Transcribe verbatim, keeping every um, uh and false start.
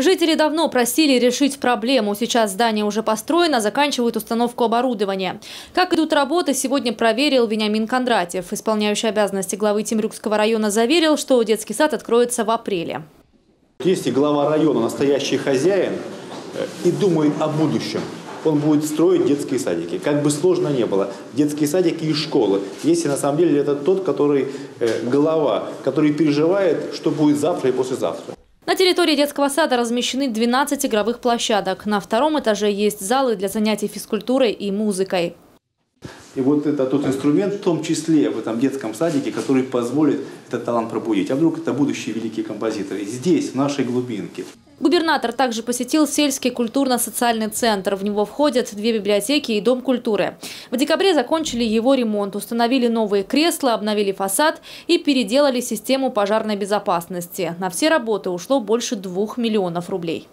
Жители давно просили решить проблему. Сейчас здание уже построено, заканчивают установку оборудования. Как идут работы, сегодня проверил Вениамин Кондратьев. Исполняющий обязанности главы Темрюкского района заверил, что детский сад откроется в апреле. Если глава района настоящий хозяин и думает о будущем, он будет строить детские садики. Как бы сложно ни было, детские садики и школы. Если на самом деле это тот, который э, голова, который переживает, что будет завтра и послезавтра. На территории детского сада размещены двенадцать игровых площадок. На втором этаже есть залы для занятий физкультурой и музыкой. И вот это тот инструмент, в том числе в этом детском садике, который позволит этот талант пробудить. А вдруг это будущие великие композиторы здесь, в нашей глубинке. Губернатор также посетил сельский культурно-социальный центр. В него входят две библиотеки и дом культуры. В декабре закончили его ремонт, установили новые кресла, обновили фасад и переделали систему пожарной безопасности. На все работы ушло больше двух миллионов рублей.